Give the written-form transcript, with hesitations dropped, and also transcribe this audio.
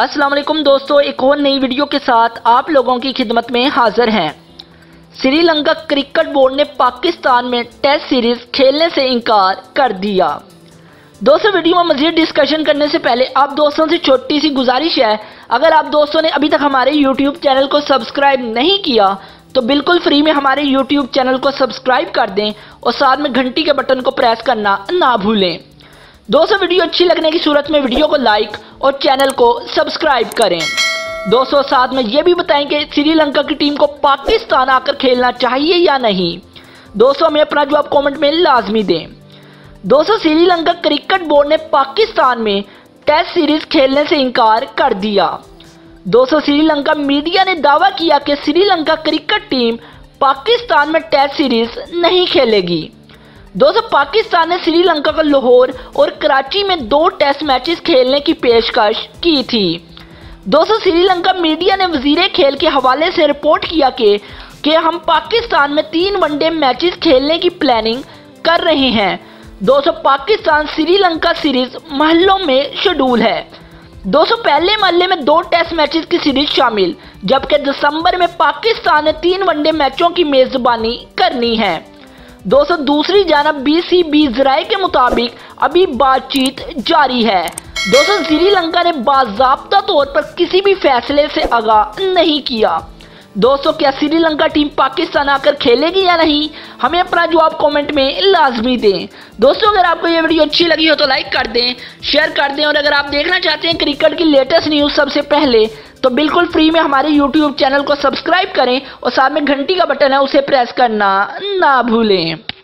अस्सलाम वालेकुम दोस्तों, एक और नई वीडियो के साथ आप लोगों की खिदमत में हाजिर हैं। श्रीलंका क्रिकेट बोर्ड ने पाकिस्तान में टेस्ट सीरीज़ खेलने से इनकार कर दिया। दोस्तों, वीडियो में मज़ीद डिस्कशन करने से पहले आप दोस्तों से छोटी सी गुजारिश है, अगर आप दोस्तों ने अभी तक हमारे यूट्यूब चैनल को सब्सक्राइब नहीं किया तो बिल्कुल फ्री में हमारे यूट्यूब चैनल को सब्सक्राइब कर दें और साथ में घंटी के बटन को प्रेस करना ना भूलें। दोस्तों, वीडियो अच्छी लगने की सूरत में वीडियो को लाइक और चैनल को सब्सक्राइब करें। दोस्तों, साथ में ये भी बताएं कि श्रीलंका की टीम को पाकिस्तान आकर खेलना चाहिए या नहीं। दोस्तों, हमें अपना जवाब कमेंट में लाजमी दें। दोस्तों, श्रीलंका क्रिकेट बोर्ड ने पाकिस्तान में टेस्ट सीरीज खेलने से इनकार कर दिया। दोस्तों, श्रीलंका मीडिया ने दावा किया कि श्रीलंका क्रिकेट टीम पाकिस्तान में टेस्ट सीरीज नहीं खेलेगी। दोस्तों, पाकिस्तान ने श्रीलंका को लाहौर और कराची में 2 टेस्ट मैचेस खेलने की पेशकश की थी। दोस्तों, श्रीलंका मीडिया ने वजीरे खेल के हवाले से रिपोर्ट किया कि हम पाकिस्तान में 3 वनडे मैचेस खेलने की प्लानिंग कर रहे हैं। दोस्तों, पाकिस्तान श्रीलंका सीरीज महलों में शेड्यूल है। दोस्तों, पहले महल्ले में 2 टेस्ट मैचेस की सीरीज शामिल, जबकि दिसंबर में पाकिस्तान ने 3 वनडे मैचों की मेजबानी करनी है। दोस्तों, दूसरी जानब BCB जराये के मुताबिक अभी बातचीत जारी है। दोस्तों, श्रीलंका ने बाज़ाब्ता तौर पर किसी भी फैसले से आगाह नहीं किया। दोस्तों, क्या श्रीलंका टीम पाकिस्तान आकर खेलेगी या नहीं, हमें अपना जवाब कमेंट में लाजमी दें। दोस्तों, अगर आपको ये वीडियो अच्छी लगी हो तो लाइक कर दें, शेयर कर दें और अगर आप देखना चाहते हैं क्रिकेट की लेटेस्ट न्यूज़ सबसे पहले तो बिल्कुल फ्री में हमारे YouTube चैनल को सब्सक्राइब करें और साथ में घंटी का बटन है उसे प्रेस करना ना भूलें।